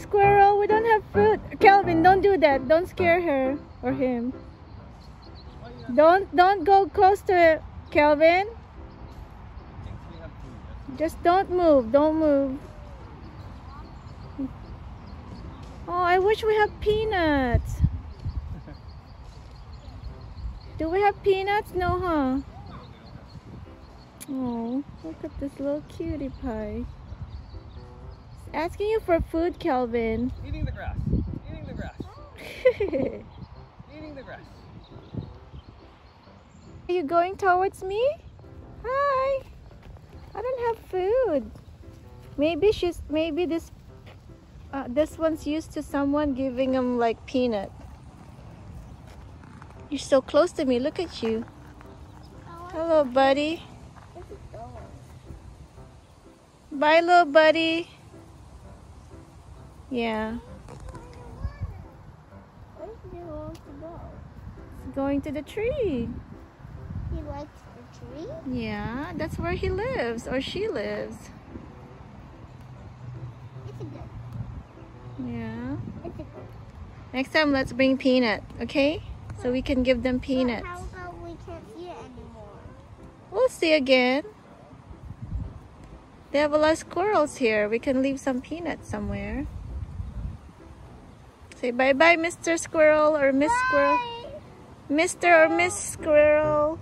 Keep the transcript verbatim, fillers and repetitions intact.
squirrel, we don't have food. Kelvin, don't do that. Don't scare her or him. Don't don't go close to it, Kelvin. Just don't move. Don't move. Oh, I wish we had peanuts. Do we have peanuts? No, huh? Oh, look at this little cutie pie. It's asking you for food, Kelvin. Eating the grass. Eating the grass. Eating the grass. Are you going towards me? Hi. I don't have food. Maybe she's. Maybe this. Uh, this one's used to someone giving them like peanut. You're so close to me. Look at you. Hello, buddy. Bye, little buddy. Yeah. Where do you want to go? It's going to the tree. He likes the tree? Yeah, that's where he lives or she lives. It's a good. Yeah. It's a good. Next time, let's bring peanut, okay? So we can give them peanuts. Well, how about we can't see it anymore? We'll see again. They have a lot of squirrels here. We can leave some peanuts somewhere. Say bye-bye, Mister Squirrel or Miss Squirrel. Mister or Miss Squirrel.